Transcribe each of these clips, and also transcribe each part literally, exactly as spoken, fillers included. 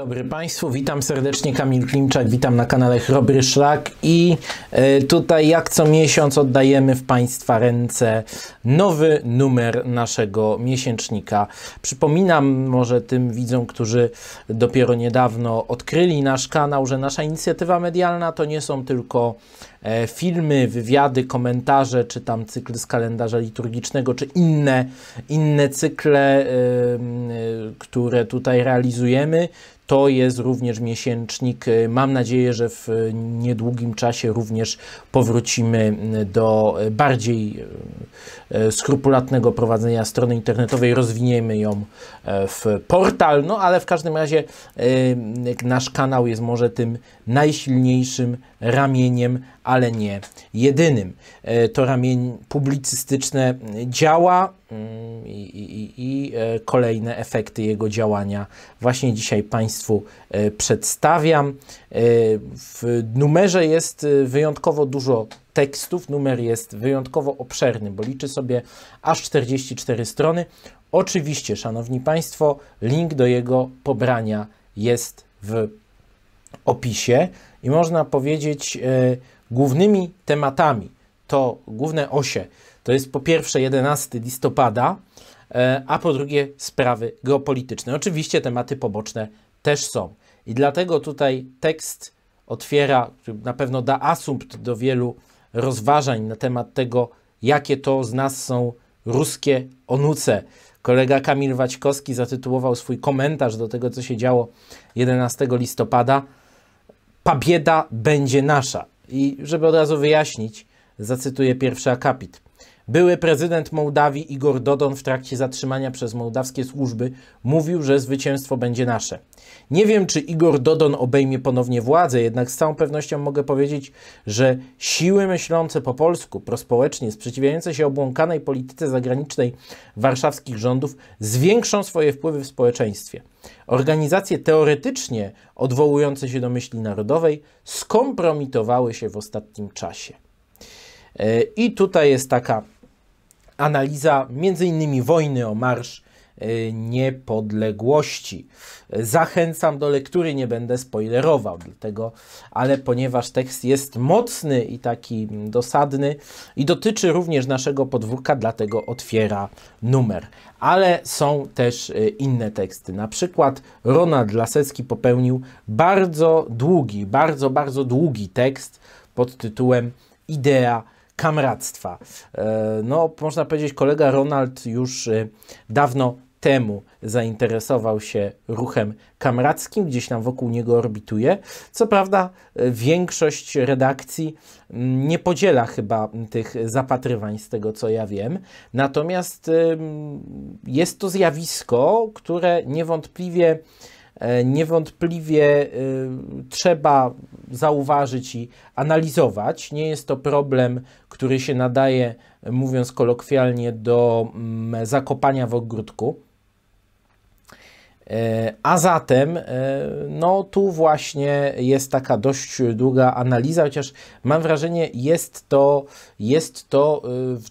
Dzień dobry Państwu, witam serdecznie, Kamil Klimczak, witam na kanale Chrobry Szlak i tutaj jak co miesiąc oddajemy w Państwa ręce nowy numer naszego miesięcznika. Przypominam może tym widzom, którzy dopiero niedawno odkryli nasz kanał, że nasza inicjatywa medialna to nie są tylko filmy, wywiady, komentarze, czy tam cykl z kalendarza liturgicznego, czy inne, inne cykle, które tutaj realizujemy. To jest również miesięcznik. Mam nadzieję, że w niedługim czasie również powrócimy do bardziej skrupulatnego prowadzenia strony internetowej. Rozwiniemy ją w portal, no ale w każdym razie nasz kanał jest może tym najsilniejszym ramieniem, ale nie jedynym. To ramię publicystyczne działa i, i, i kolejne efekty jego działania właśnie dzisiaj Państwu przedstawiam. W numerze jest wyjątkowo dużo tekstów, numer jest wyjątkowo obszerny, bo liczy sobie aż czterdzieści cztery strony. Oczywiście, Szanowni Państwo, link do jego pobrania jest w opisie i można powiedzieć głównymi tematami, to główne osie, to jest po pierwsze jedenastego listopada, a po drugie sprawy geopolityczne. Oczywiście tematy poboczne też są i dlatego tutaj tekst otwiera, na pewno da asumpt do wielu rozważań na temat tego, jakie to z nas są ruskie onuce. Kolega Kamil Waćkowski zatytułował swój komentarz do tego, co się działo jedenastego listopada. Pabieda będzie nasza. I żeby od razu wyjaśnić, zacytuję pierwszy akapit. Były prezydent Mołdawii Igor Dodon w trakcie zatrzymania przez mołdawskie służby mówił, że zwycięstwo będzie nasze. Nie wiem, czy Igor Dodon obejmie ponownie władzę, jednak z całą pewnością mogę powiedzieć, że siły myślące po polsku, prospołecznie, sprzeciwiające się obłąkanej polityce zagranicznej warszawskich rządów zwiększą swoje wpływy w społeczeństwie. Organizacje teoretycznie odwołujące się do myśli narodowej skompromitowały się w ostatnim czasie. I tutaj jest taka analiza między innymi wojny o Marsz Niepodległości. Zachęcam do lektury, nie będę spoilerował, dlatego, ale ponieważ tekst jest mocny i taki dosadny i dotyczy również naszego podwórka, dlatego otwiera numer. Ale są też inne teksty. Na przykład Ronald Lasecki popełnił bardzo długi, bardzo, bardzo długi tekst pod tytułem Idea kamractwa. No, można powiedzieć, kolega Ronald już dawno temu zainteresował się ruchem kamrackim, gdzieś tam wokół niego orbituje. Co prawda większość redakcji nie podziela chyba tych zapatrywań, z tego co ja wiem. Natomiast jest to zjawisko, które niewątpliwie Niewątpliwie y, trzeba zauważyć i analizować. Nie jest to problem, który się nadaje, mówiąc kolokwialnie, do mm, zakopania w ogródku. Y, a zatem, y, no tu właśnie jest taka dość długa analiza, chociaż mam wrażenie, jest to, jest to y, w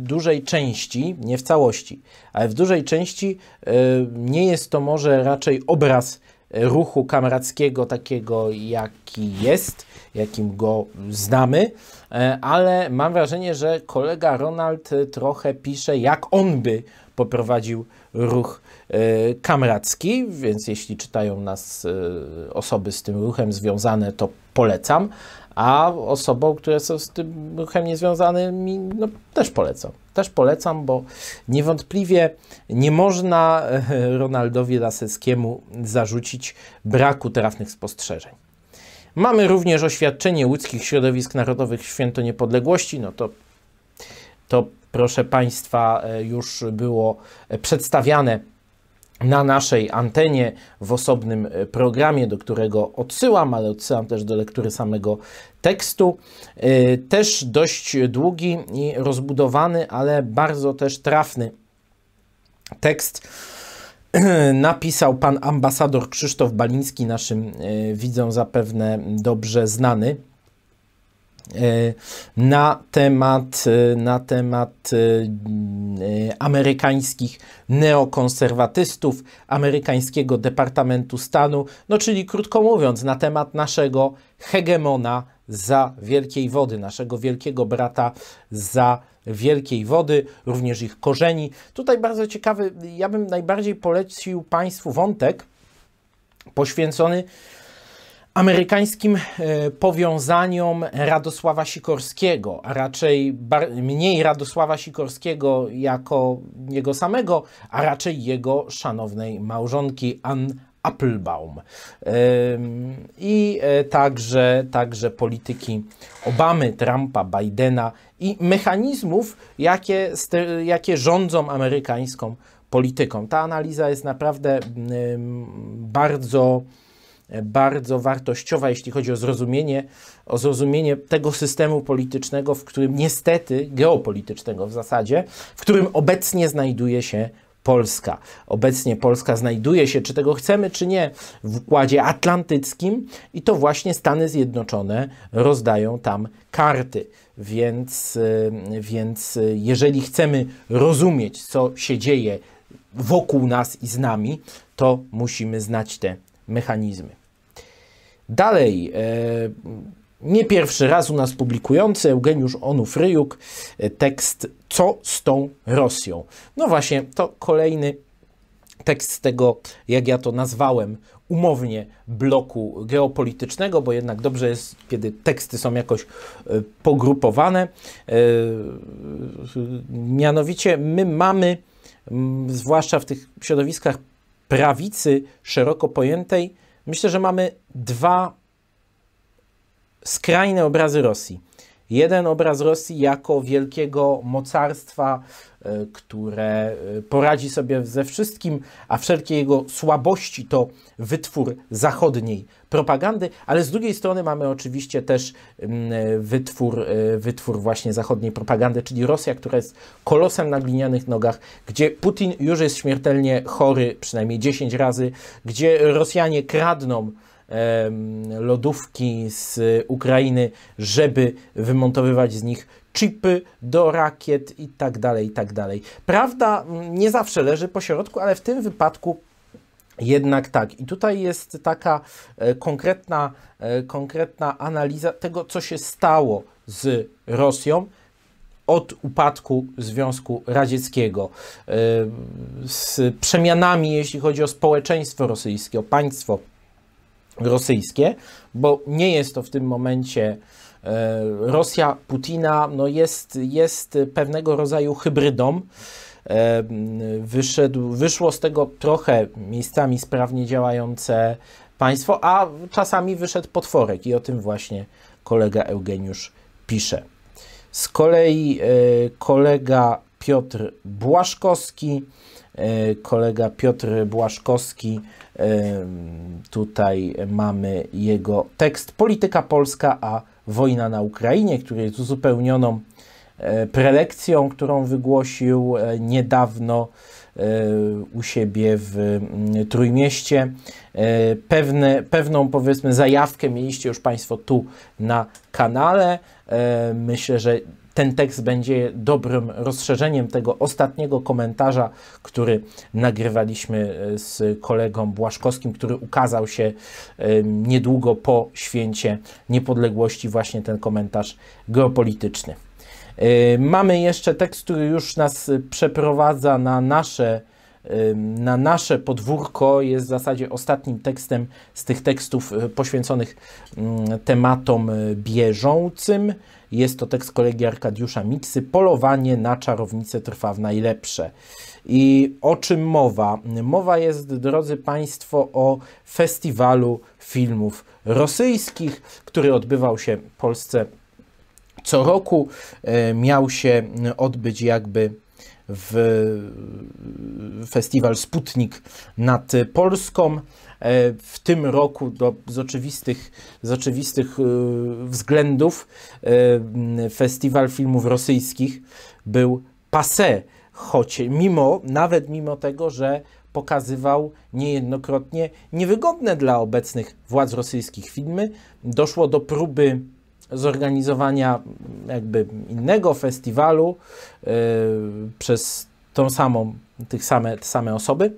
dużej części, nie w całości, ale w dużej części y, nie jest to może raczej obraz ruchu kamrackiego takiego, jaki jest, jakim go znamy, y, ale mam wrażenie, że kolega Ronald trochę pisze, jak on by poprowadził ruch y, kamracki, więc jeśli czytają nas y, osoby z tym ruchem związane, to polecam, a osobom, które są z tym ruchem niezwiązanymi, no, też polecam. Też polecam, bo niewątpliwie nie można Ronaldowi Laseckiemu zarzucić braku trafnych spostrzeżeń. Mamy również oświadczenie łódzkich środowisk narodowych w Święto Niepodległości. No to, to proszę Państwa, już było przedstawiane na naszej antenie w osobnym programie, do którego odsyłam, ale odsyłam też do lektury samego tekstu. Też dość długi i rozbudowany, ale bardzo też trafny tekst napisał pan ambasador Krzysztof Baliński, naszym widzom zapewne dobrze znany. na temat, na temat amerykańskich neokonserwatystów, amerykańskiego Departamentu Stanu, no czyli krótko mówiąc, na temat naszego hegemona za wielkiej wody, naszego wielkiego brata za wielkiej wody, również ich korzeni. Tutaj bardzo ciekawy, ja bym najbardziej polecił Państwu wątek poświęcony amerykańskim powiązaniom Radosława Sikorskiego, a raczej mniej Radosława Sikorskiego jako jego samego, a raczej jego szanownej małżonki Ann Applebaum i także, także polityki Obamy, Trumpa, Bidena i mechanizmów, jakie, jakie rządzą amerykańską polityką. Ta analiza jest naprawdę bardzo... bardzo wartościowa, jeśli chodzi o zrozumienie, o zrozumienie tego systemu politycznego, w którym niestety, geopolitycznego w zasadzie, w którym obecnie znajduje się Polska. Obecnie Polska znajduje się, czy tego chcemy, czy nie, w układzie atlantyckim i to właśnie Stany Zjednoczone rozdają tam karty. Więc, więc jeżeli chcemy rozumieć, co się dzieje wokół nas i z nami, to musimy znać te mechanizmy. Dalej, nie pierwszy raz u nas publikujący Eugeniusz Onufryjuk tekst "Co z tą Rosją?". No właśnie, to kolejny tekst z tego, jak ja to nazwałem, umownie bloku geopolitycznego, bo jednak dobrze jest, kiedy teksty są jakoś pogrupowane. Mianowicie my mamy, zwłaszcza w tych środowiskach prawicy szeroko pojętej, myślę, że mamy dwa skrajne obrazy Rosji. Jeden obraz Rosji jako wielkiego mocarstwa, które poradzi sobie ze wszystkim, a wszelkie jego słabości to wytwór zachodniej propagandy, ale z drugiej strony mamy oczywiście też wytwór, wytwór właśnie zachodniej propagandy, czyli Rosja, która jest kolosem na glinianych nogach, gdzie Putin już jest śmiertelnie chory, przynajmniej dziesięć razy, gdzie Rosjanie kradną lodówki z Ukrainy, żeby wymontowywać z nich chipy do rakiet i tak dalej, i tak dalej. Prawda nie zawsze leży pośrodku, ale w tym wypadku jednak tak. I tutaj jest taka konkretna, konkretna analiza tego, co się stało z Rosją od upadku Związku Radzieckiego, z przemianami, jeśli chodzi o społeczeństwo rosyjskie, o państwo rosyjskie, bo nie jest to w tym momencie e, Rosja Putina, no jest, jest pewnego rodzaju hybrydą. E, wyszedł, wyszło z tego trochę miejscami sprawnie działające państwo, a czasami wyszedł potworek i o tym właśnie kolega Eugeniusz pisze. Z kolei e, kolega Piotr Błaszkowski Kolega Piotr Błaszkowski, tutaj mamy jego tekst "Polityka polska a wojna na Ukrainie", który jest uzupełnioną prelekcją, którą wygłosił niedawno u siebie w Trójmieście. Pewne, pewną, powiedzmy, zajawkę mieliście już Państwo tu na kanale. Myślę, że ten tekst będzie dobrym rozszerzeniem tego ostatniego komentarza, który nagrywaliśmy z kolegą Błaszkowskim, który ukazał się niedługo po Święcie Niepodległości, właśnie ten komentarz geopolityczny. Mamy jeszcze tekst, który już nas przeprowadza na nasze, na nasze podwórko, jest w zasadzie ostatnim tekstem z tych tekstów poświęconych tematom bieżącym. Jest to tekst kolegi Arkadiusza Miksy "Polowanie na czarownicę trwa w najlepsze". I o czym mowa? Mowa jest, drodzy Państwo, o festiwalu filmów rosyjskich, który odbywał się w Polsce co roku. Miał się odbyć jakby w festiwal Sputnik nad Polską. W tym roku do, z oczywistych, z oczywistych względów festiwal filmów rosyjskich był passé, choć mimo, nawet mimo tego, że pokazywał niejednokrotnie niewygodne dla obecnych władz rosyjskich filmy, doszło do próby zorganizowania jakby innego festiwalu yy, przez tą samą, tych same, te same osoby.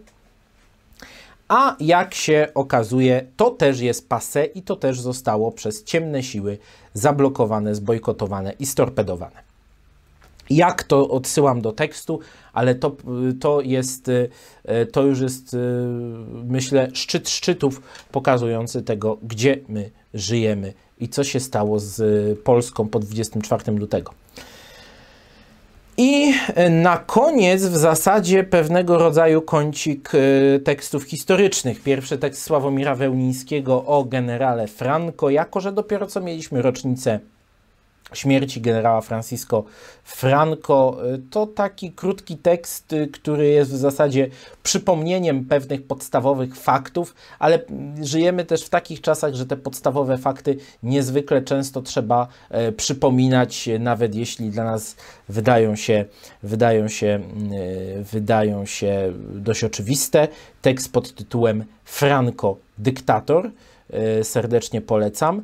A jak się okazuje, to też jest passé i to też zostało przez ciemne siły zablokowane, zbojkotowane i storpedowane. Jak to odsyłam do tekstu, ale to, to jest, to już jest, myślę, szczyt szczytów pokazujący tego, gdzie my żyjemy i co się stało z Polską po dwudziestego czwartego lutego. I na koniec w zasadzie pewnego rodzaju kącik tekstów historycznych. Pierwszy tekst Sławomira Wełnińskiego o generale Franco, jako że dopiero co mieliśmy rocznicę śmierci generała Francisco Franco. To taki krótki tekst, który jest w zasadzie przypomnieniem pewnych podstawowych faktów, ale żyjemy też w takich czasach, że te podstawowe fakty niezwykle często trzeba e, przypominać, nawet jeśli dla nas wydają się, wydają się, e, wydają się dość oczywiste. Tekst pod tytułem Franco, dyktator. E, serdecznie polecam.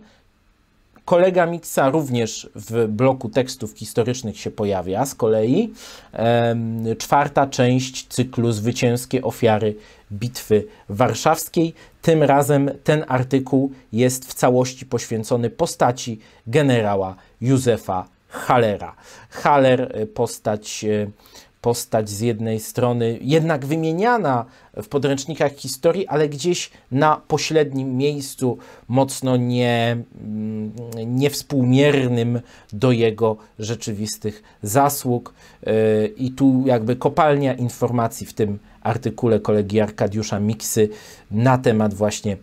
Kolega Miksa również w bloku tekstów historycznych się pojawia, z kolei e, czwarta część cyklu Zwycięskie ofiary Bitwy Warszawskiej. Tym razem ten artykuł jest w całości poświęcony postaci generała Józefa Hallera. Haller, postać, postać z jednej strony jednak wymieniana w podręcznikach historii, ale gdzieś na pośrednim miejscu, mocno nie, niewspółmiernym do jego rzeczywistych zasług. I tu jakby kopalnia informacji w tym artykule kolegi Arkadiusza Miksy na temat właśnie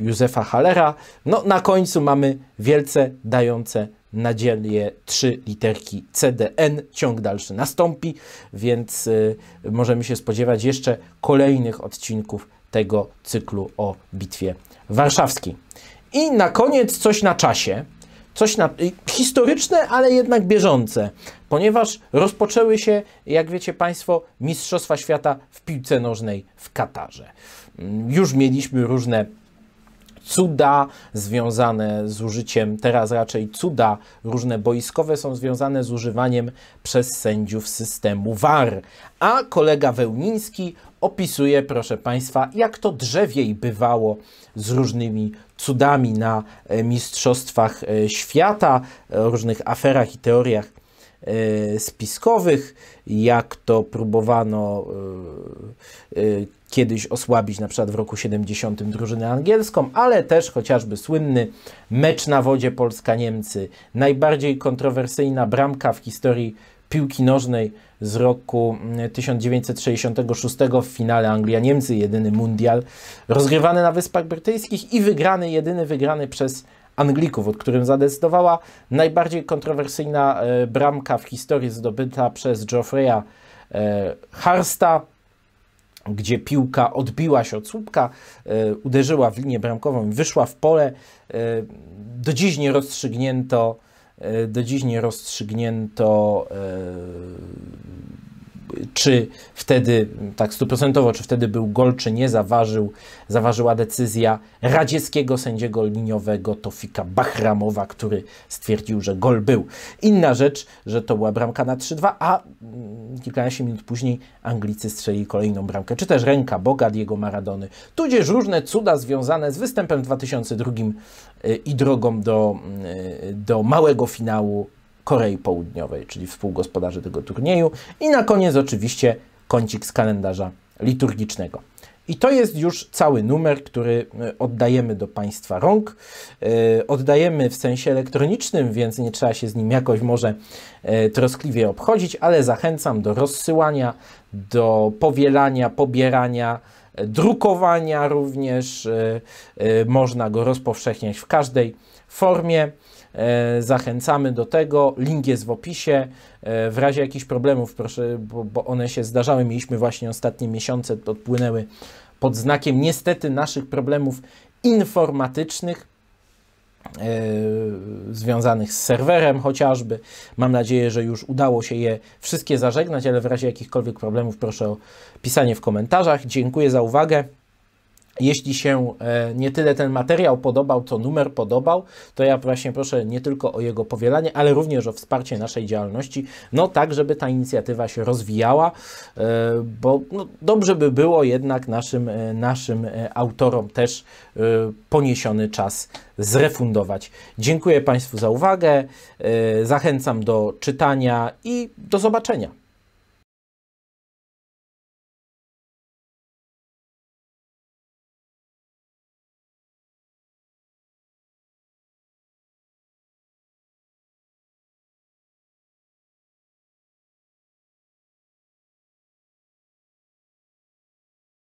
Józefa Hallera. No, na końcu mamy wielce dające nadzieję trzy literki C D N, ciąg dalszy nastąpi, więc y, możemy się spodziewać jeszcze kolejnych odcinków tego cyklu o Bitwie Warszawskiej. I na koniec coś na czasie, coś na, y, historyczne, ale jednak bieżące, ponieważ rozpoczęły się, jak wiecie Państwo, Mistrzostwa Świata w piłce nożnej w Katarze. Y, już mieliśmy różne cuda związane z użyciem, teraz raczej cuda różne boiskowe są związane z używaniem przez sędziów systemu V A R. A kolega Wełniński opisuje, proszę Państwa, jak to drzewiej bywało z różnymi cudami na mistrzostwach świata, różnych aferach i teoriach spiskowych, jak to próbowano yy, yy, kiedyś osłabić, na przykład w roku siedemdziesiątym drużynę angielską, ale też chociażby słynny mecz na wodzie Polska-Niemcy, najbardziej kontrowersyjna bramka w historii piłki nożnej z roku tysiąc dziewięćset sześćdziesiątego szóstego w finale Anglia-Niemcy, jedyny mundial, rozgrywany na Wyspach Brytyjskich i wygrany, jedyny wygrany przez Anglików, od którym zadecydowała najbardziej kontrowersyjna e, bramka w historii zdobyta przez Geoffreya e, Harsta, gdzie piłka odbiła się od słupka, e, uderzyła w linię bramkową i wyszła w pole. E, do dziś nie rozstrzygnięto, e, do dziś nie rozstrzygnięto e, czy wtedy, tak stuprocentowo, czy wtedy był gol, czy nie, zaważył, zaważyła decyzja radzieckiego sędziego liniowego Tofika Bachramowa, który stwierdził, że gol był. Inna rzecz, że to była bramka na trzy dwa, a kilkanaście minut później Anglicy strzelili kolejną bramkę, czy też ręka Boga Diego Maradony, tudzież różne cuda związane z występem w dwa tysiące drugim i drogą do, do małego finału Korei Południowej, czyli współgospodarzy tego turnieju. I na koniec oczywiście kącik z kalendarza liturgicznego. I to jest już cały numer, który oddajemy do Państwa rąk. Yy, oddajemy w sensie elektronicznym, więc nie trzeba się z nim jakoś może yy, troskliwie obchodzić, ale zachęcam do rozsyłania, do powielania, pobierania, yy, drukowania również. Yy, yy, można go rozpowszechniać w każdej formie. Zachęcamy do tego, link jest w opisie, w razie jakichś problemów, proszę, bo one się zdarzały, mieliśmy właśnie ostatnie miesiące, odpłynęły pod znakiem niestety naszych problemów informatycznych, Yy, związanych z serwerem chociażby. Mam nadzieję, że już udało się je wszystkie zażegnać, ale w razie jakichkolwiek problemów proszę o pisanie w komentarzach. Dziękuję za uwagę. Jeśli się nie tyle ten materiał podobał, co numer podobał, to ja właśnie proszę nie tylko o jego powielanie, ale również o wsparcie naszej działalności, no tak, żeby ta inicjatywa się rozwijała, bo no, dobrze by było jednak naszym, naszym autorom też poniesiony czas zrefundować. Dziękuję Państwu za uwagę, zachęcam do czytania i do zobaczenia.